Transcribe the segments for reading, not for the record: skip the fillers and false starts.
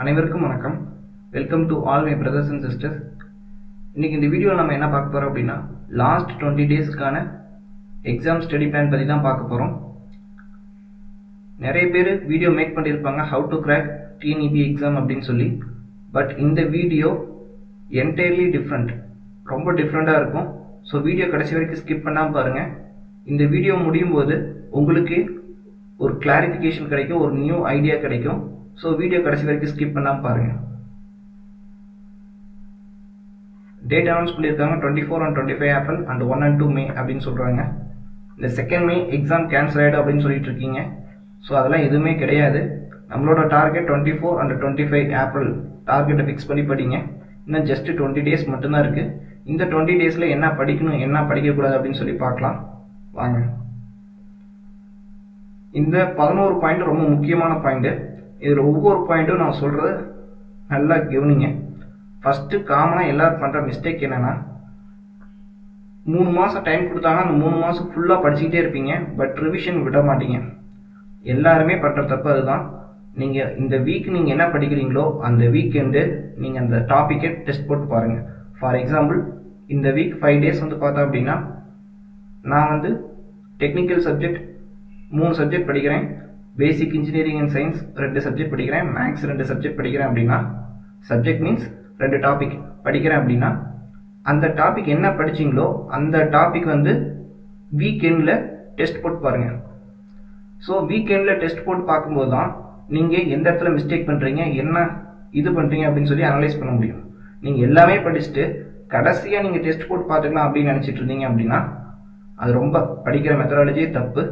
அனைவருக்கும் வணக்கம். Welcome to all my brothers and sisters. இன்றைக்கி இந்த வீடியோவில் நம்ம என்ன பார்க்க போகிறோம் அப்படின்னா, லாஸ்ட் 20 டேஸ்க்கான எக்ஸாம் ஸ்டடி பிளான் பற்றி தான் பார்க்க போகிறோம். நிறைய பேர் வீடியோ மேக் பண்ணியிருப்பாங்க, how to crack TNEB exam அப்படின்னு சொல்லி. பட் இந்த வீடியோ என்டையர்லி டிஃப்ரெண்ட், ரொம்ப டிஃப்ரெண்ட்டாக இருக்கும். ஸோ வீடியோ கடைசி வரைக்கும் ஸ்கிப் பண்ணாமல் பாருங்கள். இந்த வீடியோ முடியும் போது உங்களுக்கு ஒரு கிளாரிஃபிகேஷன் கிடைக்கும், ஒரு நியூ ஐடியா கிடைக்கும். ஸோ வீடியோ கடைசி வரைக்கும் ஸ்கிப் பண்ணாமல் பாருங்கள். டேட் அனௌன்ஸ் பண்ணியிருக்காங்க 24 and 25 April and 1 and 2 May அப்படின்னு சொல்கிறாங்க. இந்த 2 மே எக்ஸாம் கேன்சல் ஆகிடும் அப்படின்னு சொல்லிட்டு இருக்கீங்க. ஸோ அதெல்லாம் எதுவுமே கிடையாது. நம்மளோட டார்கெட் 24 and 25 ஏப்ரல் டார்கெட்டை ஃபிக்ஸ் பண்ணி படிங்க. இன்னும் ஜஸ்ட் 20 டேஸ் மட்டும்தான் இருக்குது. இந்த 20 டேஸில் என்ன படிக்கணும் என்ன படிக்கக்கூடாது அப்படின்னு சொல்லி பார்க்கலாம் வாங்க. இந்த 11 பாயிண்ட் ரொம்ப முக்கியமான பாயிண்ட்டு. இதில் ஒவ்வொரு பாயிண்ட்டும் நான் சொல்கிறது நல்லா கவனிங்க. ஃபஸ்ட்டு காமனாக எல்லோரும் பண்ணுற மிஸ்டேக் என்னென்னா, 3 மாதம் டைம் கொடுத்தாங்க, அந்த 3 மாதம் ஃபுல்லாக படிச்சுக்கிட்டே இருப்பீங்க, பட் ரிவிஷன் விட மாட்டீங்க. எல்லாருமே பண்ணுற தப்பு அதுதான். நீங்கள் இந்த வீக் நீங்கள் என்ன படிக்கிறீங்களோ அந்த வீக்கெண்டு நீங்கள் அந்த டாப்பிக்கை டெஸ்ட் போட்டு பாருங்கள். ஃபார் எக்ஸாம்பிள், இந்த வீக் 5 டேஸ் வந்து பார்த்தா அப்படின்னா, நான் வந்து டெக்னிக்கல் சப்ஜெக்ட் 3 சப்ஜெக்ட் படிக்கிறேன், basic engineering and science 2 subject படிக்கிறேன், மேக்ஸ் 2 சப்ஜெக்ட் படிக்கிறேன் அப்படின்னா, சப்ஜெக்ட் மீன்ஸ் 2 டாபிக் படிக்கிறேன் அப்படின்னா, அந்த டாபிக் என்ன படிச்சிங்களோ அந்த டாபிக் வந்து வீக்கெண்டில் டெஸ்ட் போட்டு பாருங்கள். ஸோ வீக்கெண்டில் டெஸ்ட் போட்டு பார்க்கும்போது தான் நீங்கள் எந்த இடத்துல மிஸ்டேக் பண்ணுறீங்க என்ன இது பண்ணுறீங்க அப்படின்னு சொல்லி அனலைஸ் பண்ண முடியும். நீங்கள் எல்லாமே படிச்சுட்டு கடைசியாக நீங்கள் டெஸ்ட் போட்டு பார்த்துக்கலாம் அப்படின்னு நினச்சிட்டு இருந்தீங்க அப்படின்னா அது ரொம்ப படிக்கிற மெத்தடாலஜியே தப்பு.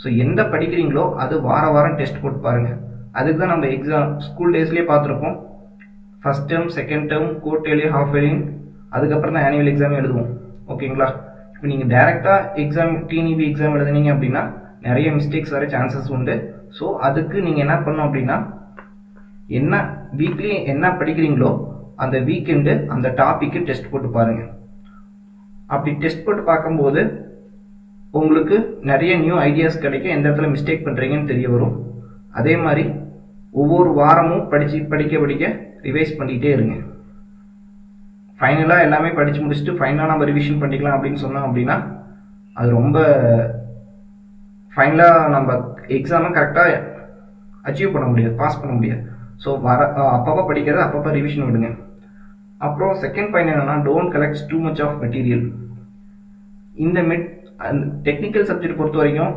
ஸோ எந்த படிக்கிறீங்களோ அது வாரம் வாரம் டெஸ்ட் போட்டு பாருங்கள். அதுக்கு தான் நம்ம எக்ஸாம் ஸ்கூல் டேஸ்லேயே பார்த்துருப்போம். First term, second term, quarterly, half yearly, அதுக்கப்புறம் தான் ஆனுவல் எக்ஸாம் எழுதுவோம். ஓகேங்களா? இப்போ நீங்கள் டைரெக்டாக எக்ஸாம் டிஎன்இபி எக்ஸாம் எழுதுனீங்க அப்படின்னா நிறைய மிஸ்டேக்ஸ் வர சான்சஸ் உண்டு. ஸோ அதுக்கு நீங்கள் என்ன பண்ணணும் அப்படின்னா, என்ன வீக்லி என்ன படிக்கிறீங்களோ அந்த வீக்கெண்டு அந்த டாப்பிக்கு டெஸ்ட் போட்டு பாருங்கள். அப்படி டெஸ்ட் போட்டு பார்க்கும்போது உங்களுக்கு நிறைய நியூ ஐடியாஸ் கிடைக்கும், எந்த இடத்துல மிஸ்டேக் பண்ணுறீங்கன்னு தெரிய வரும். அதே மாதிரி ஒவ்வொரு வாரமும் படிக்க ரிவைஸ் பண்ணிக்கிட்டே இருங்க. ஃபைனலாக எல்லாமே படித்து முடிச்சுட்டு ஃபைனலாக நம்ம ரிவிஷன் பண்ணிக்கலாம் அப்படின்னு சொன்னோம் அப்படின்னா அது ரொம்ப ஃபைனலாக நம்ம எக்ஸாமை கரெக்டாக அச்சீவ் பண்ண முடியாது, பாஸ் பண்ண முடியாது. ஸோ அப்பப்போ படிக்கிறது, அப்பப்போ ரிவிஷன் விடுங்க. அப்புறம் செகண்ட் பாயிண்ட் என்னென்னா, don't collect too much of material. இந்த டெக்னிக்கல் சப்ஜெக்ட் பொறுத்த வரைக்கும்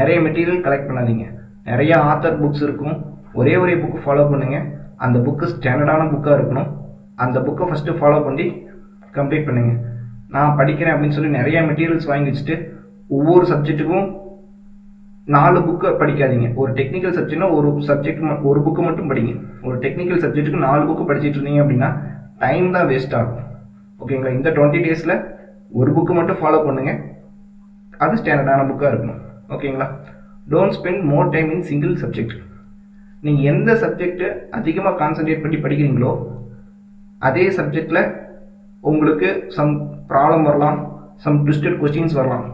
நிறைய மெட்டீரியல் கலெக்ட் பண்ணாதீங்க. நிறைய ஆத்தர் புக்ஸ் இருக்கும், ஒரே ஒரே புக்கு ஃபாலோ பண்ணுங்கள். அந்த புக்கு ஸ்டாண்டர்டான புக்காக இருக்கணும். அந்த புக்கை ஃபஸ்ட்டு ஃபாலோ பண்ணி கம்ப்ளீட் பண்ணுங்கள். நான் படிக்கிறேன் அப்படின்னு சொல்லி நிறையா மெட்டீரியல்ஸ் வாங்கி வச்சுட்டு ஒவ்வொரு சப்ஜெக்ட்டுக்கும் 4 புக்கை படிக்காதீங்க. ஒரு டெக்னிக்கல் சப்ஜெக்ட்னா ஒரு புக்கு மட்டும் படிங்க. ஒரு டெக்னிக்கல் சப்ஜெக்ட்டுக்கு 4 புக்கு படிச்சுட்டு இருந்தீங்க அப்படின்னா டைம் தான் வேஸ்ட் ஆகும். ஓகேங்களா? இந்த 20 டேஸில் ஒரு புக்கு மட்டும் ஃபாலோ பண்ணுங்கள், அது ஸ்டாண்டர்டான புக்காக இருக்கணும். ஓகேங்களா? Don't spend more time in single subject. நீங்கள் எந்த சப்ஜெக்டை அதிகமாக கான்சன்ட்ரேட் பண்ணி படிக்கிறீங்களோ அதே சப்ஜெக்டில் உங்களுக்கு சம் ப்ராப்ளம் வரலாம், சம் ட்விஸ்டட் கொஸ்டின்ஸ் வரலாம்.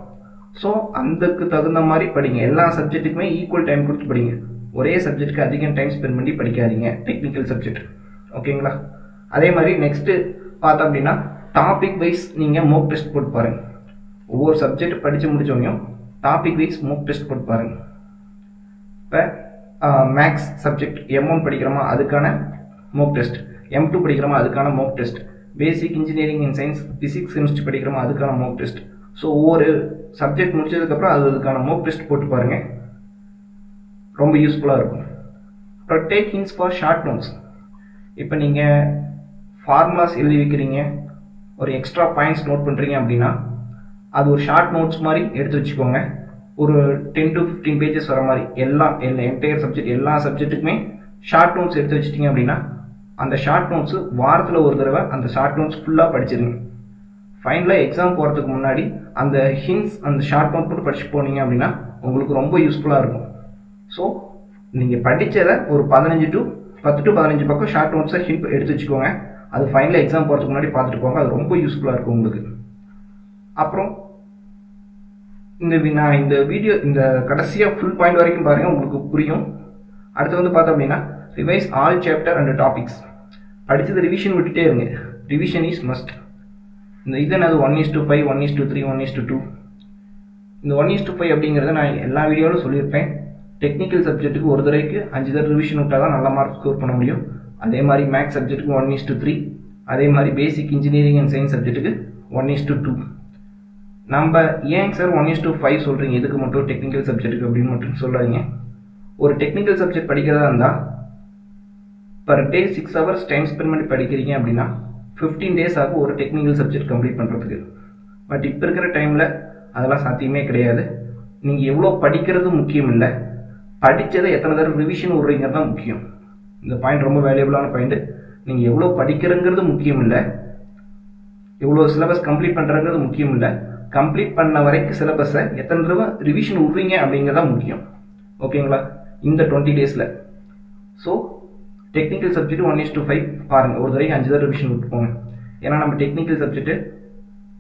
ஸோ அதுக்கு தகுந்த மாதிரி படிங்க. எல்லா சப்ஜெக்ட்டுக்குமே ஈக்குவல் டைம் கொடுத்து படிங்க. ஒரே சப்ஜெக்ட்டுக்கு அதிகம் டைம் ஸ்பெண்ட் பண்ணி படிக்காதீங்க, டெக்னிக்கல் சப்ஜெக்ட். ஓகேங்களா? அதே மாதிரி நெக்ஸ்ட்டு பார்த்தோம் அப்படின்னா, டாபிக் வைஸ் நீங்கள் மோக் டெஸ்ட் போட்டு பாருங்கள். ஒவ்வொரு சப்ஜெக்ட் படித்து முடிச்சோன்னையும் டாபிக் வைஸ் மோக் டெஸ்ட் போட்டு பாருங்கள். இப்போ மேக்ஸ் சப்ஜெக்ட் M1 படிக்கிறோமா அதுக்கான மோக் டெஸ்ட், M2 படிக்கிறோமா அதுக்கான mock test, basic engineering and science physics chemistry படிக்கிறோமா அதுக்கான மோக் டெஸ்ட். ஸோ ஒவ்வொரு சப்ஜெக்ட் முடிச்சதுக்கப்புறம் அதுக்கான மோக் டெஸ்ட் போட்டு பாருங்கள், ரொம்ப யூஸ்ஃபுல்லாக இருக்கும். அப்புறம் take hints for short notes. இப்போ நீங்கள் ஃபார்முலாஸ் எழுதி வைக்கிறீங்க, ஒரு எக்ஸ்ட்ரா பாயிண்ட்ஸ் நோட் பண்ணுறீங்க அப்படின்னா அது ஒரு ஷார்ட் நோட்ஸ் மாதிரி எடுத்து வச்சுக்கோங்க. ஒரு 10 to 15 பேஜஸ் வர மாதிரி எல்லா என்டையர் சப்ஜெக்ட் எல்லா சப்ஜெக்ட்டுக்குமே ஷார்ட் நோட்ஸ் எடுத்து வச்சிட்டிங்க அப்படின்னா அந்த ஷார்ட் நோட்ஸு வாரத்தில் ஒரு தடவை அந்த ஷார்ட் நோட்ஸ் ஃபுல்லாக படிச்சிருங்க. ஃபைனலாக எக்ஸாம் போகிறதுக்கு முன்னாடி அந்த ஹிண்ட்ஸ் அந்த ஷார்ட் நோட் போட்டு படிச்சு போனீங்க அப்படின்னா உங்களுக்கு ரொம்ப யூஸ்ஃபுல்லாக இருக்கும். ஸோ நீங்கள் படித்ததை ஒரு 10 to 15 பக்கம் ஷார்ட் நோட்ஸை ஹிண்ட் எடுத்து வச்சுக்கோங்க. அது ஃபைனலாக எக்ஸாம் போகிறதுக்கு முன்னாடி பார்த்துட்டு போங்க, அது ரொம்ப யூஸ்ஃபுல்லாக இருக்கும் உங்களுக்கு. அப்புறம் இந்த வீடியோ இந்த கடைசியாக ஃபுல் பாயிண்ட் வரைக்கும் பாருங்கள், உங்களுக்கு புரியும். அடுத்து வந்து பார்த்தோம் அப்படின்னா, Revise all chapter and topics. Aditha revision would take. Revision is must. This is 1:5, 1:3, 1:2. இந்த 1:5 அப்படிங்கறத நான் எல்லா வீடியோல சொல்லிருப்பேன். டெக்னிக்கல் சப்ஜெக்ட்டுக்கு ஒரு தடவைக்கு 5 தடவை ரிவிஷன் விட்டா தான் நல்ல மார்க் ஸ்கோர் பண்ண முடியும். அதே மாதிரி மேத்ஸ் சப்ஜெக்ட்டுக்கு 1:3, அதே மாதிரி பேசிக் இன்ஜினியரிங் அண்ட் சயின்ஸ் சப்ஜெக்ட்டுக்கு 1:2. நம்ம ஏன் சார் 1:5 சொல்றீங்க? எதுக்கு மட்டும் டெக்னிக்கல் சப்ஜெக்ட்டுக்கு அப்படி மட்டும் சொல்றாங்க? ஒரு டெக்னிக்கல் சப்ஜெக்ட் படிக்கிறதா இருந்தா per day 6 hours time spent பண்ணி படிக்கிறீங்க அப்படினா 15 days ஆகும் ஒரு டெக்னிக்கல் சப்ஜெக்ட் கம்ப்ளீட் பண்றதுக்கு. பட் இப்போ இருக்கிற டைம்ல அதெல்லாம் சாத்தியமே கிடையாது. நீங்க எவ்வளவு படிக்கிறது முக்கியம் இல்ல, படிச்சதை எத்தனை தடவை ரிவிஷன் ஓடுறீங்கறது தான் முக்கியம். இந்த பாயிண்ட் ரொம்ப வேல்யூபிளான பாயிண்ட். நீங்க எவ்வளவு படிக்கிறங்கிறது முக்கியம் இல்ல, எவ்வளவு சிலபஸ் கம்ப்ளீட் பண்றங்கிறது முக்கியம் இல்ல, கம்ப்ளீட் பண்ண வரைக்கும் சிலபஸை எத்தனை தடவை ரிவிஷன் ஓடுறீங்க அப்படிங்கறது தான் முக்கியம். ஓகேங்களா? இந்த 20 டேஸ்ல சோ டெக்னிக்கல் சப்ஜெக்ட் 1:5 பாருங்க. ஒரு தடவை 5 தடவை ரிவிஷன் விட்டுப்போங்க. ஏன்னா நம்ம டெக்னிக்கல் சப்ஜெக்ட்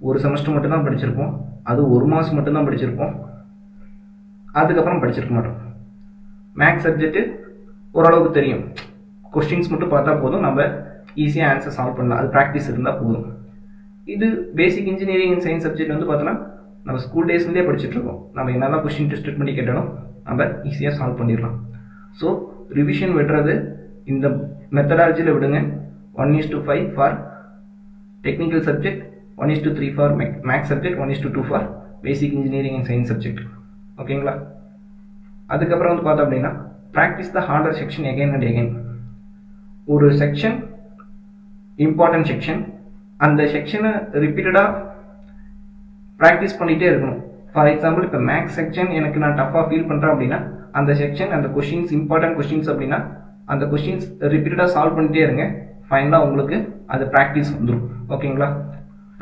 ஒரு செமஸ்டர் மட்டும் தான் படிச்சிருப்போம், அது ஒரு மாசம் மட்டும் தான் படிச்சிருப்போம், அதுக்கப்புறம் படிச்சிருக்க மாட்டோம். மேக்ஸ் சப்ஜெக்ட் ஓரளவுக்கு தெரியும், क्वेश्चंस மட்டும் பார்த்தா போதும், நம்ம ஈஸியா ஆன்சர் சால்வ் பண்ணலாம், அது பிராக்டிஸ் இருந்தா போதும். இது basic engineering and science subject வந்து பார்த்தா நம்ம ஸ்கூல் டேஸ்ல இருந்தே படிச்சிட்டு இருக்கோம். நம்ம என்னதான் क्वेश्चन டெஸ்ட் பண்ணி கேட்டாலும் நம்ம ஈஸியா சால்வ் பண்ணிரலாம். சோ ரிவிஷன் விடுறது இந்த மெத்தடாலஜில விடுங்க. 1:5 for technical subject, 1:3 for math subject, 1:2 for basic engineering and science subject. ஓகேங்களா? அதுக்கப்புறம் வந்து பார்த்தா அப்படின்னா practice the harder section again and again. ஒரு செக்ஷன் இம்பார்ட்டன்ட் செக்ஷன், அந்த செக்ஷனை ரிப்பீட்டடாக ப்ராக்டிஸ் பண்ணிகிட்டே இருக்கணும். ஃபார் எக்ஸாம்பிள் இப்போ மேக்ஸ் செக்ஷன் எனக்கு நான் டஃபாக ஃபீல் பண்ணுறேன் அப்படின்னா அந்த செக்ஷன் அந்த கொஷின்ஸ் இம்பார்ட்டன்ட் கொஷின்ஸ் அப்படின்னா அந்த கொஷின்ஸ் ரிப்பீட்டடாக சால்வ் பண்ணிகிட்டே இருங்க. ஃபைனலாக உங்களுக்கு அது ப்ராக்டிஸ் வந்துடும். ஓகேங்களா?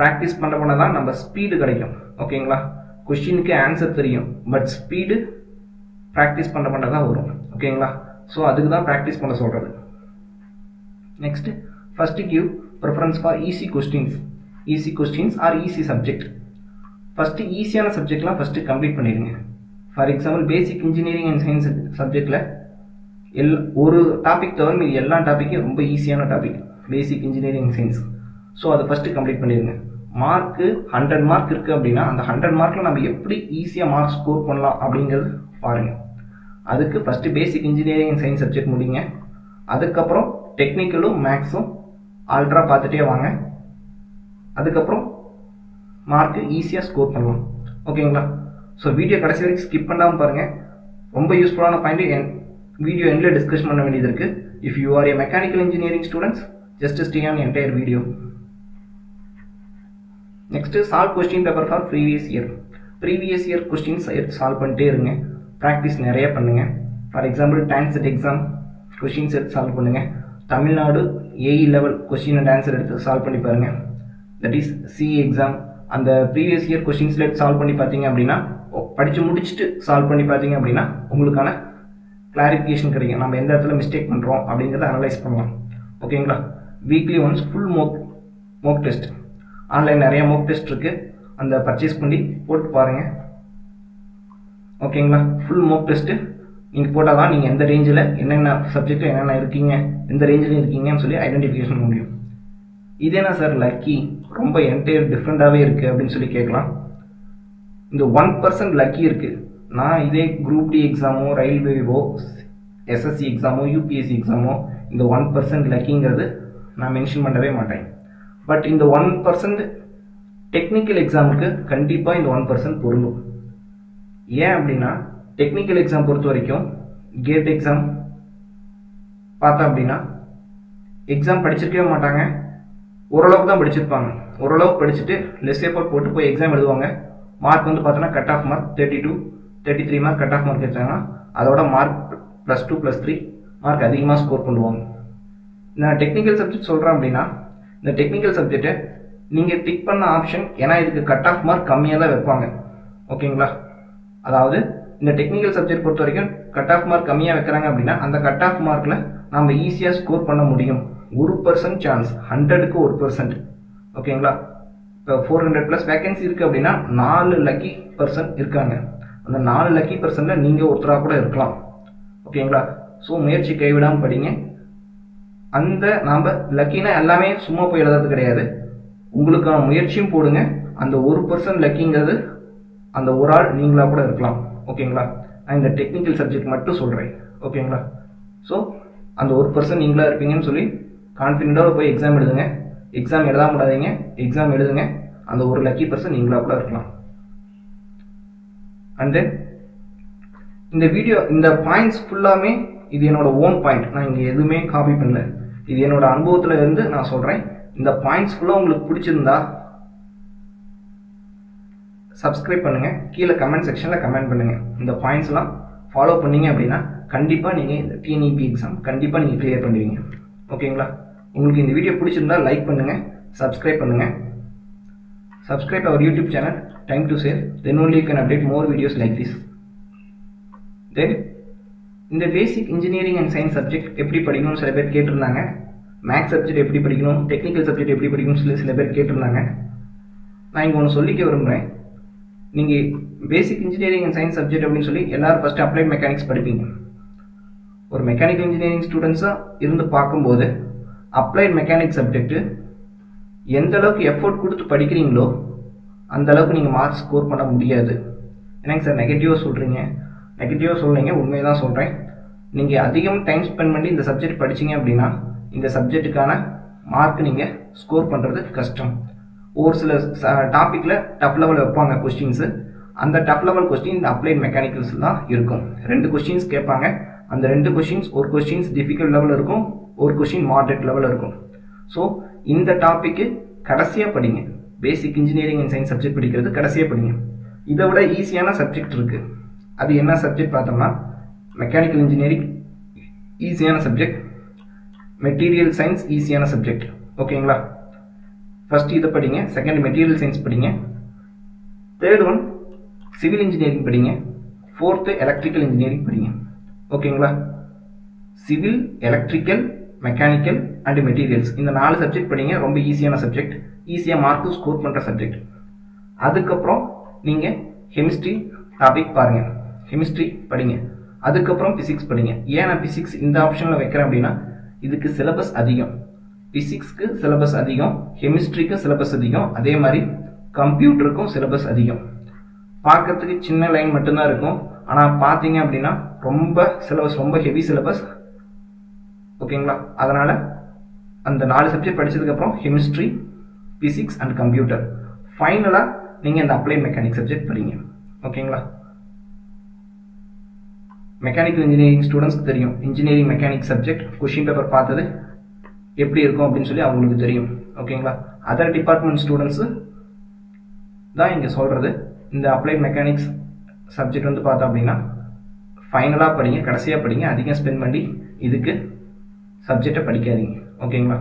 ப்ராக்டிஸ் பண்ண போனால் தான் நம்ம ஸ்பீடு கிடைக்கும். ஓகேங்களா? கொஷினுக்கு ஆன்சர் தெரியும், பட் ஸ்பீடு ப்ராக்டிஸ் பண்ண பண்ண தான் வரும். ஓகேங்களா? ஸோ அதுக்கு தான் ப்ராக்டிஸ் பண்ண சொல்கிறது. Next, first give preference for easy questions. Easy questions or easy subject. First ஈஸியான சப்ஜெக்ட்லாம் ஃபஸ்ட்டு கம்ப்ளீட் பண்ணிடுங்க. For example basic engineering and science சப்ஜெக்டில் ஒரு டாபிக் தவிர மீது எல்லா டாப்பிக்கும் ரொம்ப ஈஸியான topic basic engineering and science. So அதை ஃபஸ்ட்டு கம்ப்ளீட் பண்ணிடுங்க. மார்க்கு 100 மார்க் இருக்குது அப்படின்னா அந்த 100 மார்க்கில் நம்ம எப்படி ஈஸியாக மார்க் ஸ்கோர் பண்ணலாம் அப்படிங்கிறது பாருங்கள். அதுக்கு first basic engineering and science subject முடிங்க. அதுக்கப்புறம் டெக்னிக்கலும் மேக்ஸும் ஆல்ட்ரா பார்த்துட்டே வாங்க. அதுக்கப்புறம் மார்க்கு ஈஸியாக ஸ்கோர் பண்ணலாம். ஓகேங்களா? ஸோ வீடியோ கடைசி வரைக்கும் ஸ்கிப் பண்ணாமல் பாருங்கள். ரொம்ப யூஸ்ஃபுல்லான பாயிண்ட் வீடியோ எண்டில் டிஸ்கஸ் பண்ண வேண்டியது இருக்குது. If you are a mechanical engineering students just stay on entire video. Next, solve question paper for previous year questions solve பண்ணிட்டே இருங்க. ப்ராக்டிஸ் நிறைய பண்ணுங்க. For example TANCET exam questions எடுத்து சால்வ் பண்ணுங்க. Tamil Nadu AE level question and answer எடுத்து solve பண்ணி பாருங்க. That is CE exam அந்த ப்ரீவியஸ் இயர் கொஸ்டின்ஸ்ல எடுத்து சால்வ் பண்ணி பார்த்தீங்க அப்படின்னா, படிச்சு முடிச்சுட்டு சால்வ் பண்ணி பார்த்தீங்க அப்படின்னா உங்களுக்கான கிளாரிஃபிகேஷன் கிடைக்கும். நம்ம எந்த இடத்துல மிஸ்டேக் பண்ணுறோம் அப்படிங்கிறத அனலைஸ் பண்ணலாம். ஓகேங்களா? Weekly once full mock test. Online நிறைய மோக் டெஸ்ட் இருக்குது, அந்த பர்ச்சேஸ் பண்ணி போட்டு பாருங்கள். ஓகேங்களா? ஃபுல் மோக் டெஸ்ட்டு நீங்கள் போட்டால் தான் நீங்கள் எந்த ரேஞ்சில் என்னென்ன சப்ஜெக்டில் என்னென்ன இருக்கீங்க, எந்த ரேஞ்சில் இருக்கீங்கன்னு சொல்லி ஐடென்டிஃபிகேஷன் பண்ண முடியும். இதே என்ன சார் லக்கி ரொம்ப என்டையர் டிஃப்ரெண்ட்டாகவே இருக்குது அப்படின்னு சொல்லி கேட்கலாம். இந்த 1% லக்கி இருக்குது. நான் இதே குரூப் டி எக்ஸாமோ ரயில்வேவோ எஸ்எஸ்சி எக்ஸாமோ யூபிஎஸ்சி எக்ஸாமோ இந்த 1% லக்கிங்கிறது நான் மென்ஷன் பண்ணவே மாட்டேன். பட் இந்த 1% டெக்னிக்கல் எக்ஸாமுக்கு கண்டிப்பாக இந்த 1% பொருந்தும். ஏன் அப்படின்னா டெக்னிக்கல் எக்ஸாம் பொறுத்த வரைக்கும் கேட் எக்ஸாம் பார்த்தா அப்படின்னா எக்ஸாம் படிச்சிருக்கவே மாட்டாங்க, ஓரளவுக்கு தான் படிச்சிருப்பாங்க. ஓரளவுக்கு படிச்சுட்டு லெஸ் எஃபோர்ட் போட்டு போய் எக்ஸாம் எழுதுவாங்க. மார்க் வந்து பார்த்தோன்னா cut off mark 32, 33 mark cut off mark எடுத்தாங்கன்னா அதோட மார்க் +2, +3 மார்க் அதிகமாக ஸ்கோர் பண்ணுவாங்க. நான் டெக்னிக்கல் சப்ஜெக்ட் சொல்கிறேன் அப்படின்னா இந்த டெக்னிக்கல் சப்ஜெக்டை நீங்கள் டிக் பண்ண ஆப்ஷன், ஏன்னா இதுக்கு கட் ஆஃப் மார்க் கம்மியாக தான் வைப்பாங்க. ஓகேங்களா? அதாவது இந்த டெக்னிக்கல் சப்ஜெக்ட் பொறுத்த வரைக்கும் கட் ஆஃப் மார்க் கம்மியாக வைக்கிறாங்க அப்படின்னா அந்த கட் ஆஃப் மார்க்கில் நம்ம ஈஸியாக ஸ்கோர் பண்ண முடியும். 1% சான்ஸ், 100க்கு 1%. ஓகேங்களா? இப்போ 400+ வேகன்சி இருக்குது அப்படின்னா 4 லக்கி பர்சன்ட் இருக்காங்க. அந்த 4 லக்கி பர்சன்ட்டில் நீங்கள் ஒருத்தராக கூட இருக்கலாம். ஓகேங்களா? ஸோ முயற்சி கைவிடாமல் படிங்க. அந்த நாம் லக்கினா எல்லாமே சும்மா போய் எழுதுறது கிடையாது, உங்களுக்கான முயற்சியும் போடுங்க. அந்த 1% லக்கிங்கிறது அந்த ஒரு ஆள் நீங்களாக கூட இருக்கலாம். ஓகேங்களா, நான் இந்த டெக்னிக்கல் சப்ஜெக்ட் மட்டும் சொல்கிறேன். ஓகேங்களா, ஸோ அந்த 1% நீங்களாக இருப்பீங்கன்னு சொல்லி கான்ஃபிடென்ட்டாக போய் எக்ஸாம் எழுதுங்க. எக்ஸாம் எழுதாம விடாதீங்க, எக்ஸாம் எழுதுங்க. அந்த ஒரு லக்கி பர்சன் நீங்களாக கூட இருக்கலாம். அண்ட் தென் இந்த வீடியோ, இந்த பாயிண்ட்ஸ் ஃபுல்லாமே இது என்னோட ஓன் பாயிண்ட், நான் இங்கே எதுவுமே காப்பி பண்ணல. இது என்னோட அனுபவத்தில் இருந்து நான் சொல்கிறேன். இந்த பாயிண்ட்ஸ் ஃபுல்லாக உங்களுக்கு பிடிச்சிருந்தா சப்ஸ்கிரைப் பண்ணுங்கள், கீழே கமெண்ட் செக்ஷனில் கமெண்ட் பண்ணுங்கள். இந்த பாயிண்ட்ஸ்லாம் ஃபாலோ பண்ணிங்க அப்படின்னா கண்டிப்பாக நீங்கள் இந்த டிஎன்இபி எக்ஸாம் கண்டிப்பாக நீங்கள் கிளியர் பண்ணுவீங்க. ஓகேங்களா, உங்களுக்கு இந்த வீடியோ பிடிச்சிருந்தா லைக் பண்ணுங்கள், சப்ஸ்கிரைப் பண்ணுங்கள். Subscribe our YouTube channel. Time to share. Then only you can update more videos like this. Then, in the basic engineering and science subject, எப்படி படிக்கணும் சில பேர் கேட்டிருந்தாங்க. மேக்ஸ் சப்ஜெக்ட் எப்படி படிக்கணும், டெக்னிக்கல் சப்ஜெக்ட் எப்படி படிக்கணும் சில பேர் கேட்டிருந்தாங்க. நான் இங்கே ஒன்று சொல்லிக்க விரும்புகிறேன். நீங்கள் basic engineering and science subject அப்படின்னு சொல்லி எல்லோரும் ஃபஸ்ட்டு அப்ளைட் மெக்கானிக்ஸ் படிப்பீங்க. ஒரு மெக்கானிக்கல் இன்ஜினியரிங் ஸ்டூடெண்ட்ஸாக இருந்து பார்க்கும்போது அப்ளைட் மெக்கானிக்ஸ் சப்ஜெக்ட்டு எந்த அளவுக்கு எஃபோர்ட் கொடுத்து படிக்கிறீங்களோ அந்தளவுக்கு நீங்கள் மார்க் ஸ்கோர் பண்ண முடியாது. ஏன்னாங்க சார் நெகட்டிவாக சொல்கிறீங்க, உண்மையை தான் சொல்கிறேன். நீங்கள் அதிகம் டைம் ஸ்பெண்ட் பண்ணி இந்த சப்ஜெக்ட் படிச்சிங்க அப்படின்னா இந்த சப்ஜெக்ட்டுக்கான மார்க் நீங்கள் ஸ்கோர் பண்ணுறது கஷ்டம். ஒரு சில டாப்பிக்கில் டஃப் லெவல் வைப்பாங்க கொஸ்டின்ஸு. அந்த டஃப் லெவல் கொஸ்டின் இந்த அப்ளைட் மெக்கானிக்கல்ஸ் தான் இருக்கும். 2 கொஸ்டின்ஸ் கேட்பாங்க. அந்த 2 கொஸ்டின்ஸ், ஒரு கொஸ்டின்ஸ் டிஃபிகல்ட் லெவலில் இருக்கும், ஒரு கொஸ்டின் மாட்ரேட் லெவலில் இருக்கும். ஸோ இந்த டாப்பிக்கு கடைசியாக படிங்க. Basic engineering and science subject படிக்கிறது கடைசியாக படிங்க. இதை விட ஈஸியான சப்ஜெக்ட் இருக்குது. அது என்ன சப்ஜெக்ட் பார்த்தோம்னா மெக்கானிக்கல் இன்ஜினியரிங் ஈஸியான சப்ஜெக்ட், மெட்டீரியல் சயின்ஸ் ஈஸியான சப்ஜெக்ட். ஓகேங்களா, ஃபஸ்ட்டு இதை படிங்க, செகண்ட் மெட்டீரியல் சயின்ஸ் படிங்க, தேர்ட் ஒன் சிவில் இன்ஜினியரிங் படிங்க, ஃபோர்த்து எலக்ட்ரிக்கல் இன்ஜினியரிங் படிங்க. ஓகேங்களா, civil, electrical, mechanical and materials இந்த 4 சப்ஜெக்ட் படிங்க. ரொம்ப ஈஸியான சப்ஜெக்ட், ஈஸியாக மார்க்கு ஸ்கோர் பண்ணுற சப்ஜெக்ட். அதுக்கப்புறம் நீங்கள் கெமிஸ்ட்ரி டாபிக் பாருங்கள், கெமிஸ்ட்ரி படிங்க. அதுக்கப்புறம் ஃபிசிக்ஸ் படிங்க. ஏன் நான் ஃபிசிக்ஸ் இந்த ஆப்ஷனில் வைக்கிறேன் அப்படின்னா இதுக்கு சிலபஸ் அதிகம். ஃபிசிக்ஸ்க்கு சிலபஸ் அதிகம், கெமிஸ்ட்ரிக்கு சிலபஸ் அதிகம், அதே மாதிரி கம்ப்யூட்டருக்கும் சிலபஸ் அதிகம். பார்க்கறதுக்கு சின்ன லைன் மட்டும்தான் இருக்கும், ஆனால் பார்த்தீங்க அப்படின்னா ரொம்ப சிலபஸ், ரொம்ப ஹெவி சிலபஸ். ஓகேங்களா, அதனால் அந்த 4 சப்ஜெக்ட் படித்ததுக்கப்புறம் கெமிஸ்ட்ரி, ஃபிசிக்ஸ் அண்ட் கம்ப்யூட்டர். ஃபைனலாக நீங்கள் அந்த அப்ளைட் மெக்கானிக்ஸ் சப்ஜெக்ட் படிங்க. ஓகேங்களா, மெக்கானிக்கல் இன்ஜினியரிங் ஸ்டூடெண்ட்ஸ்க்கு தெரியும் engineering mechanics subject question paper பார்த்தது எப்படி இருக்கும் அப்படின்னு சொல்லி அவங்களுக்கு தெரியும். ஓகேங்களா, அதர் டிபார்ட்மெண்ட் ஸ்டூடெண்ட்ஸு தான் இங்கே சொல்கிறது. இந்த அப்ளைட் மெக்கானிக்ஸ் சப்ஜெக்ட் வந்து பார்த்தோம் அப்படின்னா ஃபைனலாக படிங்க, கடைசியாக படிங்க. அதிகம் ஸ்பெண்ட் பண்ணி இதுக்கு சப்ஜெக்டை படிக்காதீங்க. ஓகேங்களா,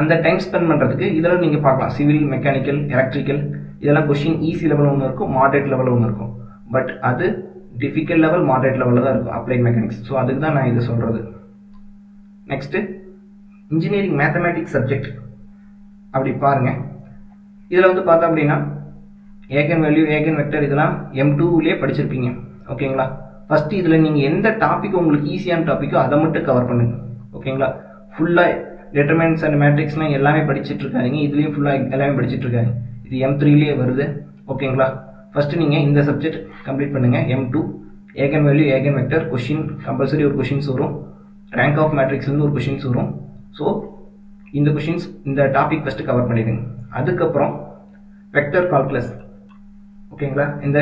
அந்த டைம் ஸ்பெண்ட் பண்ணுறதுக்கு இதெல்லாம் நீங்கள் பார்க்கலாம். சிவில், மெக்கானிக்கல், எலக்ட்ரிக்கல் இதெல்லாம் கொஷின் ஈஸி லெவலில் ஒன்று இருக்கும், மாட்ரேட் லெவலில் ஒன்று இருக்கும். பட் அது டிஃபிகல்ட் லெவல், மாட்ரேட் லெவலில் தான் இருக்கும் அப்ளைட் மெக்கானிக்ஸ். ஸோ அதுக்கு தான் நான் இதை சொல்கிறது. நெக்ஸ்ட்டு இன்ஜினியரிங் மேத்தமேட்டிக்ஸ் சப்ஜெக்ட் அப்படி பாருங்கள். இதில் வந்து பார்த்தோம் அப்படின்னா ஏகன் வேல்யூ, ஏகன் வெக்டர் இதெல்லாம் M2லேயே படிச்சிருப்பீங்க. ஓகேங்களா, ஃபஸ்ட்டு இதில் நீங்கள் எந்த டாப்பிக்கு உங்களுக்கு ஈஸியான டாப்பிக்கோ அதை மட்டும் கவர் பண்ணுங்கள். ஓகேங்களா, ஃபுல்லாக டெட்டர்மெண்ட்ஸ் அண்ட் மேட்ரிக்ஸ்லாம் எல்லாமே படிச்சுட்ருக்காங்க, இதுலேயும் ஃபுல்லாக எல்லாமே படிச்சுட்ருக்காங்க. இது M3லேயே வருது. ஓகேங்களா, ஃபஸ்ட்டு நீங்கள் இந்த சப்ஜெக்ட் கம்ப்ளீட் பண்ணுங்கள். M2 eigen value, eigen vector question compulsory ஒரு கொஷின்ஸ் வரும், ரேங்க் ஆஃப் மேட்ரிக்ஸ்லேருந்து ஒரு கொஷின்ஸ் வரும். ஸோ இந்த கொஷின்ஸ், இந்த டாபிக் ஃபஸ்ட்டு கவர் பண்ணிடுங்க. அதுக்கப்புறம் வெக்டர் கால்குலஸ். ஓகேங்களா, இந்த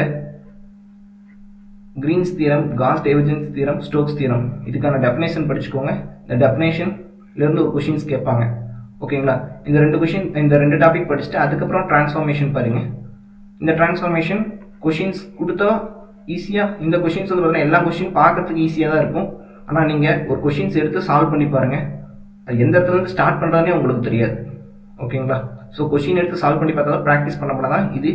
Green's theorem, Gauss divergence theorem, Stokes theorem இதுக்கான டெஃபினேஷன் படிச்சுக்கோங்க. இந்த டெஃபினேஷன்லேருந்து ஒரு கொஷின்ஸ் கேட்பாங்க. ஓகேங்களா, இந்த 2 கொஷின், இந்த 2 டாபிக் படிச்சுட்டு அதுக்கப்புறம் டிரான்ஸ்ஃபார்மேஷன் பாருங்கள். இந்த டிரான்ஸ்ஃபார்மேஷன் கொஷின்ஸ் கொடுத்தா ஈஸியாக, இந்த கொஷின்ஸ் வந்து பார்த்தீங்கன்னா எல்லா கொஷின் பார்க்குறதுக்கு ஈஸியாக தான் இருக்கும். ஆனால் நீங்கள் ஒரு கொஷின்ஸ் எடுத்து சால்வ் பண்ணி பாருங்கள், அது எந்த இடத்துலேருந்து ஸ்டார்ட் பண்ணுறதுனே உங்களுக்கு தெரியாது. ஓகேங்களா, ஸோ கொஷின் எடுத்து சால்வ் பண்ணி பார்த்தா தான், ப்ராக்டிஸ் பண்ணப்பட தான் இது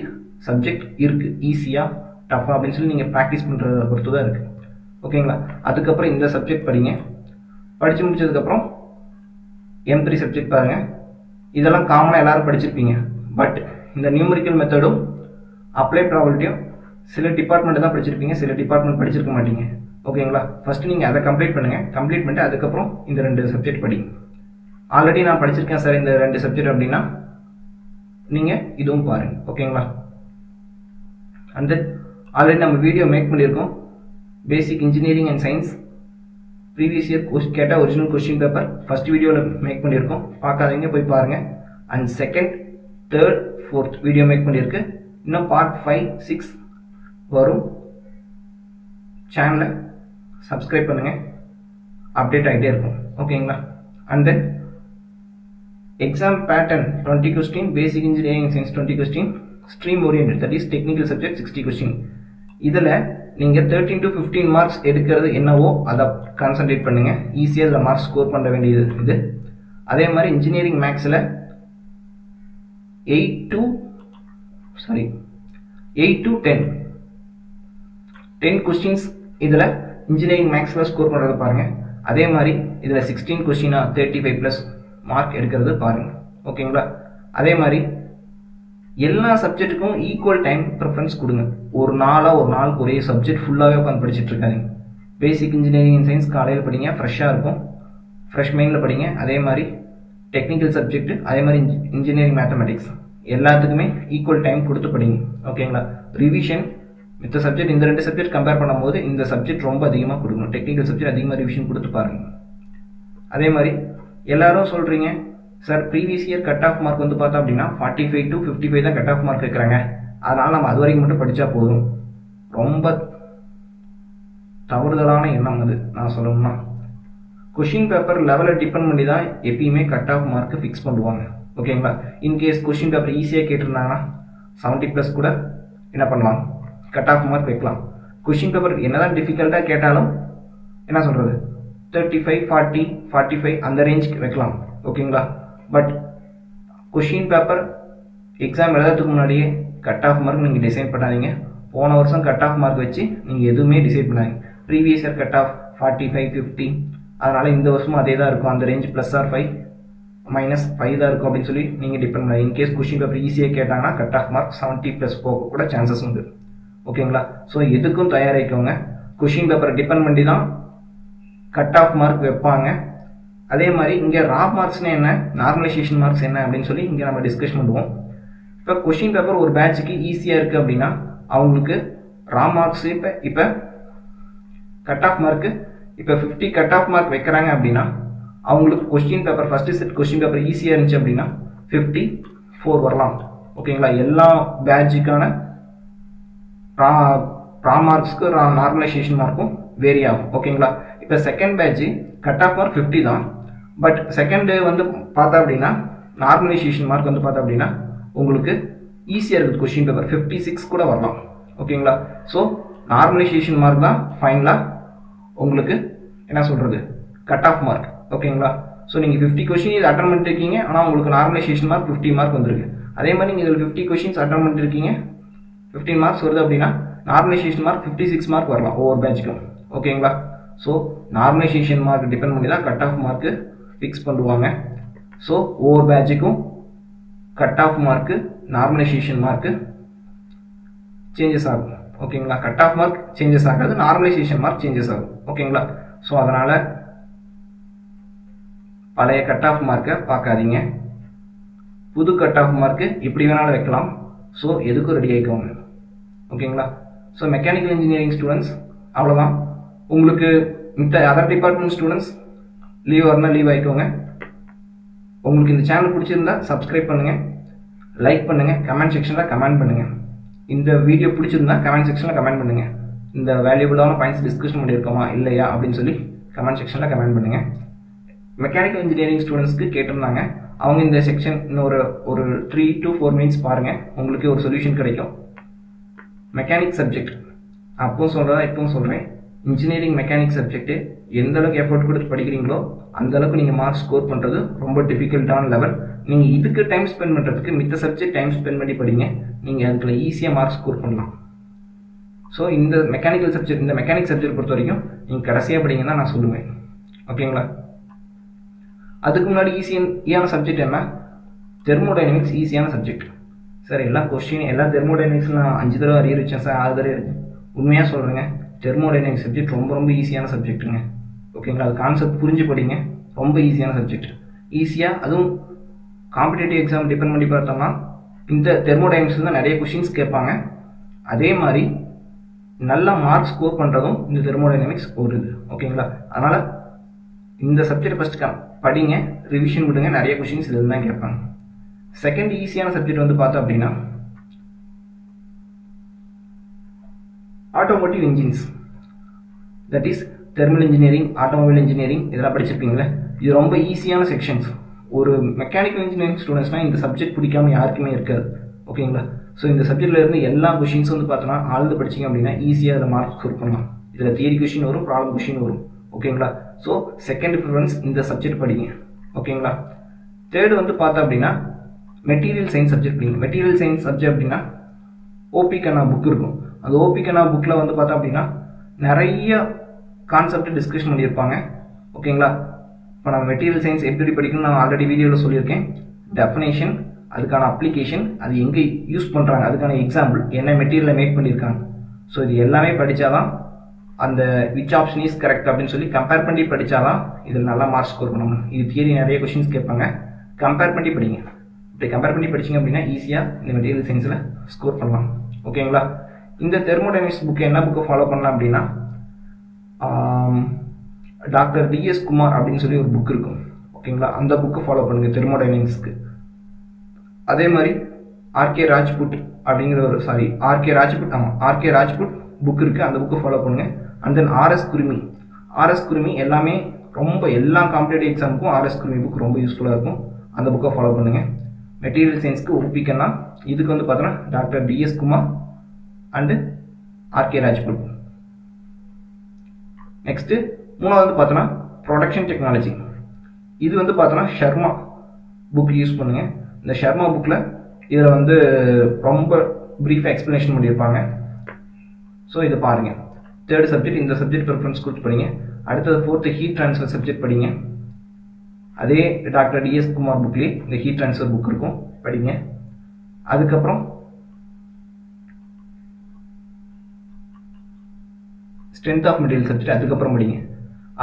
சப்ஜெக்ட் இருக்குது. ஈஸியாக டஃப் அப்படின்னு சொல்லி நீங்கள் ப்ராக்டிஸ் பண்ணுறத பொறுத்து தான் இருக்குது. ஓகேங்களா, அதுக்கப்புறம் இந்த சப்ஜெக்ட் படிங்க. படித்து முடிச்சதுக்கப்புறம் M3 சப்ஜெக்ட் பாருங்கள். இதெல்லாம் காமனாக எல்லோரும் படிச்சிருப்பீங்க. பட் இந்த நியூமரிக்கல் மெத்தடும் அப்ளை ப்ராபிலிட்டியும் சில டிபார்ட்மெண்ட்டு தான் படிச்சிருப்பீங்க, சில டிபார்ட்மெண்ட் படிச்சிருக்க மாட்டீங்க. ஓகேங்களா. ஃபஸ்ட்டு நீங்கள் அதை கம்ப்ளீட் பண்ணுங்கள். கம்ப்ளீட் பண்ணிட்டு அதுக்கப்புறம் இந்த ரெண்டு சப்ஜெக்ட் படிங்க. ஆல்ரெடி நான் படிச்சிருக்கேன் சார் இந்த ரெண்டு சப்ஜெக்ட் அப்படின்னா நீங்கள் இதுவும் பாருங்கள். ஓகேங்களா. அண்ட் தென் ஆல்ரெடி நம்ம வீடியோ மேக் பண்ணியிருக்கோம். Basic engineering and science previous year கேட்டால் ஒரிஜினல் கொஸ்டின் பேப்பர் ஃபஸ்ட் வீடியோவில் மேக் பண்ணியிருக்கோம். பார்க்காதீங்க, போய் பாருங்கள். And second, third, fourth video make பண்ணியிருக்கு. இன்னும் பார்ட் 5, 6 வரும். சேனலை சப்ஸ்கிரைப் பண்ணுங்கள், அப்டேட் ஆகிட்டே இருக்கும். ஓகேங்களா. And then exam pattern 20 question, basic engineering science 20 question, stream oriented that is technical subject 60 question. இதில் நீங்கள் 13 to 15 மார்க்ஸ் எடுக்கிறது என்னவோ அதை கான்சன்ட்ரேட் பண்ணுங்கள். ஈஸியாக இதில் மார்க்ஸ் ஸ்கோர் பண்ண வேண்டியது இது. அதே மாதிரி இன்ஜினியரிங் மேக்ஸில் 8 to 10 கொஸ்டின்ஸ் இதில் இன்ஜினியரிங் மேக்ஸில் ஸ்கோர் பண்ணுறது பாருங்கள். அதே மாதிரி இதில் 16 கொஸ்டினாக 35+ மார்க் எடுக்கிறது பாருங்கள். ஓகேங்களா. அதே மாதிரி எல்லா சப்ஜெக்ட்டுக்கும் ஈக்குவல் டைம் ப்ரிஃபரன்ஸ் கொடுங்க. ஒரு நாளாக ஒரு நாளுக்கு ஒரே சப்ஜெக்ட் ஃபுல்லாகவே உட்காந்து படிச்சுட்ருக்காதிங்க. பேசிக் இன்ஜினியரிங் அண்ட் சயின்ஸ் காலையில் படிங்க, ஃப்ரெஷ்ஷாக இருக்கும், ஃப்ரெஷ் மைண்டில் படிங்க. அதே மாதிரி டெக்னிக்கல் சப்ஜெக்ட்டு, அதே மாதிரி இன்ஜினியரிங் மேத்தமெட்டிக்ஸ் எல்லாத்துக்குமே ஈக்குவல் டைம் கொடுத்து படிங்க. ஓகேங்களா. ரிவிஷன் மற்ற சப்ஜெக்ட் இந்த ரெண்டு சப்ஜெக்ட் கம்பேர் பண்ணும்போது இந்த சப்ஜெக்ட் ரொம்ப அதிகமாக கொடுக்கணும். டெக்னிக்கல் சப்ஜெக்ட் அதிகமாக ரிவிஷன் கொடுத்து பாருங்கள். அதே மாதிரி எல்லாரும் சொல்கிறீங்க sir previous year cut off mark வந்து பார்த்தோம் அப்படின்னா 45 to 55 தான் கட் ஆஃப் மார்க் இருக்கிறாங்க, அதனால் நம்ம அது வரைக்கும் மட்டும் படித்தா போதும். ரொம்ப தவறுதலான எண்ணம் அது. நான் சொல்லணும்னா கொஷின் பேப்பர் லெவலை டிபெண்ட் பண்ணி தான் எப்பயுமே கட் ஆஃப் மார்க்கு ஃபிக்ஸ் பண்ணுவாங்க. ஓகேங்களா. இன்கேஸ் கொஷின் பேப்பர் ஈஸியாக கேட்டிருந்தாங்கன்னா 70+ கூட என்ன பண்ணலாம், கட் ஆஃப் மார்க் வைக்கலாம். கொஷின் பேப்பர் என்ன தான் டிஃபிகல்ட்டாக கேட்டாலும் என்ன சொல்கிறது, 35, 40, 45 அந்த ரேஞ்சுக்கு வைக்கலாம். ஓகேங்களா. பட் கொஷின் பேப்பர் எக்ஸாம் எழுதுறதுக்கு முன்னாடியே கட் ஆஃப் மார்க் நீங்கள் டிசைட் பண்ணாதீங்க. போன வருஷம் கட் ஆஃப் மார்க் வச்சு நீங்கள் எதுவுமே டிசைட் பண்ணாதீங்க. ப்ரீவியஸ் இயர் கட் ஆஃப் 45, 50, அதனால் இந்த வருஷமும் அதே தான் இருக்கும், அந்த ரேஞ்ச் +or -5, -5 தான் இருக்கும் அப்படின்னு சொல்லி நீங்கள் டிபெண்ட் பண்ணாது. இன்கேஸ் கொஷின் பேப்பர் ஈஸியாக கேட்டாங்கன்னா கட் ஆஃப் மார்க் 70+ போக கூட சான்சஸ் உண்டு. ஓகேங்களா. ஸோ எதுக்கும் தயாராகிக்கோங்க. கொஷின் பேப்பரை டிபெண்ட் பண்ணி தான் கட் ஆஃப் மார்க் வைப்பாங்க. அதே மாதிரி இங்கே ரா மார்க்ஸ்னால் என்ன, நார்மலைசேஷன் மார்க்ஸ் என்ன அப்படின்னு சொல்லி இங்கே நம்ம டிஸ்கஷன் பண்ணுவோம். இப்போ கொஷின் பேப்பர் ஒரு பேட்சுக்கு ஈஸியாக இருக்குது அப்படின்னா அவங்களுக்கு ரா மார்க்ஸ் இப்போ கட் ஆஃப் மார்க்கு இப்போ 50 கட் ஆஃப் மார்க் வைக்கிறாங்க அப்படின்னா அவங்களுக்கு question paper first set question paper ஈஸியாக இருந்துச்சு அப்படின்னா 54 வரலாம். ஓகேங்களா. எல்லா பேட்சுக்கான ரா மார்க்ஸ்க்கு நார்மலைசேஷன் மார்க்கும் வேரி ஆகும். ஓகேங்களா. இப்போ second batch cut off mark 50 தான். பட் செகண்ட் டே வந்து பார்த்தா அப்படின்னா நார்மலைசேஷன் மார்க் வந்து பார்த்தா அப்படின்னா உங்களுக்கு ஈஸியாக இருக்குது. கொஸ்டின் பேப்பர் 56 கூட வரலாம். ஓகேங்களா. ஸோ நார்மலைசேஷன் மார்க் தான் ஃபைனலாக உங்களுக்கு என்ன சொல்கிறது, கட் ஆஃப் மார்க். ஓகேங்களா. ஸோ நீங்கள் 50 கொஸ்டின் இது அட்டன் பண்ணிட்டுருக்கீங்க, ஆனால் உங்களுக்கு நார்மலைசேஷன் மார்க் 50 மார்க் வந்துருக்கு. அதே மாதிரி நீங்கள் இதில் 50 கொஸ்டின்ஸ் அட்டன் பண்ணிட்டுருக்கீங்க, 15 மார்க்ஸ் வருது அப்படின்னா நார்மலைசேஷன் மார்க் 56 மார்க் வரலாம் ஒவ்வொரு பேட்சுக்கும். ஓகேங்களா. ஸோ நார்மலைசேஷன் மார்க் டிபெண்ட் பண்ணி தான் கட் ஆஃப் மார்க்கு ஃபிக்ஸ் பண்ணுவாங்க. ஸோ ஒவ்வொரு பேட்சுக்கும் cut off mark normalisation mark changes ஆகும். ஓகேங்களா. கட் ஆஃப் மார்க் சேஞ்சஸ் ஆகாது, நார்மலைசேஷன் மார்க் சேஞ்சஸ் ஆகும். ஓகேங்களா. ஸோ அதனால் பழைய கட் ஆஃப் மார்க்கை பார்க்காதீங்க. புது கட் ஆஃப் மார்க்கு இப்படி வேணாலும் வைக்கலாம். ஸோ எதுக்கும் ரெடி ஆகிக்கோங்க. ஓகேங்களா. ஸோ மெக்கானிக்கல் இன்ஜினியரிங் ஸ்டூடெண்ட்ஸ் அவ்வளோதான். உங்களுக்கு மித்த அதர் டிபார்ட்மெண்ட் ஸ்டூடெண்ட்ஸ் லீவ் வரணும், லீவ் ஆகிக்கோங்க. உங்களுக்கு இந்த சேனல் பிடிச்சிருந்தா சப்ஸ்கிரைப் பண்ணுங்கள், லைக் பண்ணுங்கள், கமெண்ட் செக்ஷனில் கமெண்ட் பண்ணுங்கள். இந்த வீடியோ பிடிச்சிருந்தா கமெண்ட் செக்ஷனில் கமெண்ட் பண்ணுங்கள். இந்த வேல்யூபுளான பாயிண்ட்ஸ் டிஸ்கஷன் பண்ணியிருக்கோமா இல்லையா அப்படின்னு சொல்லி கமெண்ட் செக்ஷனில் கமெண்ட் பண்ணுங்கள். மெக்கானிக்கல் இன்ஜினியரிங் ஸ்டூடெண்ட்ஸ்க்கு கேட்டிருந்தாங்க. அவங்க இந்த செக்ஷன் இன்னொரு 3 to 4 மினிட்ஸ் பாருங்கள், உங்களுக்கு ஒரு சொல்யூஷன் கிடைக்கும். மெக்கானிக் சப்ஜெக்ட் அப்பவும் சொல்கிறதா இப்பவும் சொல்கிறேன், இன்ஜினியரிங் மெக்கானிக் சப்ஜெக்ட்டு எந்தளவுக்கு எஃபோர்ட் கொடுத்து படிக்கிறீங்களோ அந்தளவுக்கு நீங்கள் மார்க் ஸ்கோர் பண்ணுறது ரொம்ப டிஃபிகல்ட்டான லெவல். நீங்கள் இதுக்கு டைம் ஸ்பெண்ட் பண்ணுறதுக்கு மித்த சப்ஜெக்ட் டைம் ஸ்பெண்ட் பண்ணி படிங்க, நீங்கள் அதுக்குள்ள ஈஸியாக மார்க் ஸ்கோர் பண்ணலாம். ஸோ இந்த மெக்கானிக்கல் சப்ஜெக்ட் இந்த மெக்கானிக் சப்ஜெக்ட் பொறுத்த வரைக்கும் நீங்கள் கடைசியாக படிங்கன்னா நான் சொல்லுவேன். ஓகேங்களா. அதுக்கு முன்னாடி ஈஸியான சப்ஜெக்ட் என்ன, தெர்மோடைனமிக்ஸ் ஈஸியான சப்ஜெக்ட். சார் எல்லா கொஸ்டின் எல்லா தெர்மோடைனமிக்ஸ் நான் 5 தடவை அறிய வச்சேன் சார், 6 தடவை உண்மையாக சொல்கிறேங்க. thermodynamics subject ரொம்ப ஈஸியான சப்ஜெக்ட்டுங்க. ஓகேங்களா, அது கான்செப்ட் புரிஞ்சு படிங்க, ரொம்ப ஈஸியான சப்ஜெக்ட். ஈஸியாக அதுவும் காம்படிட்டிவ் எக்ஸாம் டிபெண்ட் பண்ணி பார்த்தோம்னா இந்த தெர்மோடைனமிக்ஸில் தான் நிறைய கொஷின்ஸ் கேட்பாங்க. அதே மாதிரி நல்லா மார்க் ஸ்கோர் பண்ணுறதும் இந்த தெர்மோடைனமிக்ஸ் போடுது. ஓகேங்களா, அதனால் இந்த சப்ஜெக்ட் ஃபஸ்ட்டு படிங்க, ரிவிஷன் விடுங்க, நிறைய கொஷின்ஸ் இதில் தான் கேட்பாங்க. செகண்ட் ஈஸியான சப்ஜெக்ட் வந்து பார்த்தோம் அப்படின்னா automotive engines, that is thermal engineering, automobile engineering, இதெல்லாம் படிச்சிருப்பீங்களே. இது ரொம்ப ஈஸியான செக்ஷன்ஸ். ஒரு மெக்கானிக்கல் இன்ஜினியரிங் ஸ்டூடெண்ட்ஸ்னால் இந்த சப்ஜெக்ட் பிடிக்காம யாருக்குமே இருக்காது. ஓகேங்களா, ஸோ இந்த சப்ஜெக்டில் இருந்து எல்லா கொஷின்ஸும் வந்து பார்த்தோன்னா ஆழ்ந்து படிச்சிங்க அப்படின்னா ஈஸியாக அதை மார்க் ஸ்கோர் பண்ணலாம். இதில் தியரி கொஷின் வரும், ப்ராப்ளம் கொஷின் வரும். ஓகேங்களா, ஸோ செகண்ட் ப்ரிஃபரன்ஸ் இந்த சப்ஜெக்ட் படிங்க. ஓகேங்களா, தேர்டு வந்து பார்த்தா அப்படின்னா மெட்டீரியல் சயின்ஸ் சப்ஜெக்ட் படிங்க. மெட்டீரியல் சயின்ஸ் சப்ஜெக்ட் அப்படின்னா ஓபிகனா புக் இருக்கும். அந்த ஓபிகனா புக்கில் வந்து பார்த்தா அப்படின்னா நிறைய கான்செப்ட் டிஸ்கஷன் பண்ணியிருப்பாங்க. ஓகேங்களா, இப்போ நான் மெட்டீரியல் சயின்ஸ் எப்படி படிக்கணும்னு நான் ஆல்ரெடி வீடியோவில் சொல்லியிருக்கேன். டெஃபினேஷன், அதுக்கான அப்ளிகேஷன், அது எங்கே யூஸ் பண்ணுறாங்க, அதுக்கான எக்ஸாம்பிள், என்ன மெட்டீரியலை மேக் பண்ணியிருக்காங்க, ஸோ இது எல்லாமே படித்தாதான் அந்த விச் ஆப்ஷன் இஸ் கரெக்ட் அப்படின்னு சொல்லி கம்பேர் பண்ணி படித்தாதான் இதில் நல்லா மார்க் ஸ்கோர் பண்ணணும். இது தியரி நிறைய கொஷின்ஸ் கேட்பாங்க, கம்பேர் பண்ணி படிங்க. இப்படி கம்பேர் பண்ணி படிச்சிங்க அப்படின்னா ஈஸியாக இந்த மெட்டீரியல் சயின்ஸில் ஸ்கோர் பண்ணலாம். ஓகேங்களா, இந்த தெர்மோடைனமிக்ஸ் புக்கு என்ன புக்கை ஃபாலோ பண்ணலாம் அப்படின்னா டாக்டர் DS குமார் அப்படின்னு சொல்லி ஒரு புக் இருக்கும். ஓகேங்களா, அந்த புக்கை ஃபாலோ பண்ணுங்கள் தெர்மோடைனமிக்ஸ்க்கு. அதே மாதிரி ஆர்.கே. ராஜ்புட் புக் இருக்குது, அந்த புக்கை ஃபாலோ பண்ணுங்கள். And then R S. குருமி எல்லாமே ரொம்ப எல்லா காம்படிட்டிவ் எக்ஸாமுக்கும் ஆர்.எஸ். குருமி புக் ரொம்ப யூஸ்ஃபுல்லாக இருக்கும். அந்த புக்கை ஃபாலோ பண்ணுங்கள். மெட்டீரியல் சயின்ஸ்க்கு ஒப்பிக்கன்னா இதுக்கு வந்து பார்த்தோன்னா doctor DS Kumar and R K. Rajput. Next மூணாவது வந்து பார்த்தோன்னா ப்ரொடக்ஷன் டெக்னாலஜி. இது வந்து பார்த்தோன்னா ஷர்மா புக் யூஸ் பண்ணுங்கள். இந்த ஷர்மா புக்கில் இதில் வந்து ரொம்ப ப்ரீஃபாக எக்ஸ்ப்ளனேஷன் பண்ணியிருப்பாங்க. ஸோ இதை பாருங்கள். தேர்ட் சப்ஜெக்ட் இந்த சப்ஜெக்ட் ப்ரிஃபரன்ஸ் கொடுத்து படிங்க. அடுத்தது ஃபோர்த்து ஹீட் ட்ரான்ஸ்ஃபர் சப்ஜெக்ட் படிங்க. அதே டாக்டர் DS குமார் புக்லேயே இந்த ஹீட் ட்ரான்ஸ்ஃபர் புக் இருக்கும், படிங்க. அதுக்கப்புறம் ஸ்ட்ரென்த் ஆஃப் மெட்டீரியல் சப்ஜெக்ட் அதுக்கப்புறம் படிங்க.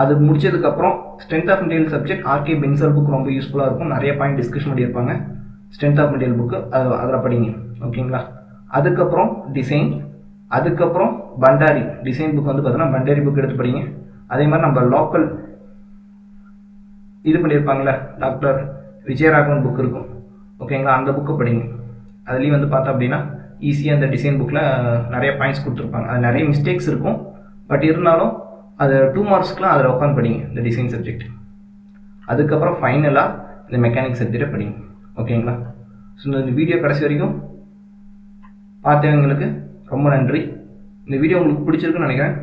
அது முடிச்சதுக்கப்புறம் strength of material subject R K. Bansal book ரொம்ப யூஸ்ஃபுல்லாக இருக்கும். நிறைய பாயிண்ட் டிஸ்கஷன் பண்ணியிருப்பாங்க. ஸ்ட்ரென்த் ஆஃப் மெட்டீரியல் புக்கு அதில் படிங்க. ஓகேங்களா, அதுக்கப்புறம் டிசைன், அதுக்கப்புறம் பண்டாரி டிசைன் புக் வந்து பார்த்தோன்னா பண்டாரி புக் எடுத்து படிங்க. அதே மாதிரி நம்ம லோக்கல் இது பண்ணியிருப்பாங்களே டாக்டர் விஜயராகவன் புக் இருக்கும். ஓகேங்களா, அந்த புக்கை படிங்க. அதுலேயும் வந்து பார்த்தா அப்படின்னா ஈஸியாக அந்த டிசைன் புக்கில் நிறைய பாயிண்ட்ஸ் கொடுத்துருப்பாங்க. அது நிறைய மிஸ்டேக்ஸ் இருக்கும், பட் இருந்தாலும் அது 2 மார்க்ஸ்க்குலாம் அதில் உட்காந்து படிங்க இந்த டிசைன் சப்ஜெக்ட். அதுக்கப்புறம் ஃபைனலாக இந்த மெக்கானிக்ஸ் சப்ஜெக்டை படிங்க. ஓகேங்களா, ஸோ இந்த வீடியோ கடைசி வரைக்கும் பார்த்தவங்களுக்கு ரொம்ப நன்றி. இந்த வீடியோ உங்களுக்கு பிடிச்சிருக்குன்னு நினைக்கிறேன்.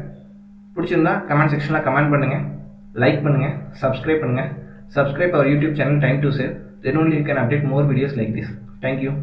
பிடிச்சிருந்தா கமெண்ட் செக்ஷனில் கமெண்ட் பண்ணுங்கள், லைக் பண்ணுங்கள், சப்ஸ்கிரைப் பண்ணுங்கள். Subscribe our YouTube channel time to save. Then only you can update more videos like this. Thank you.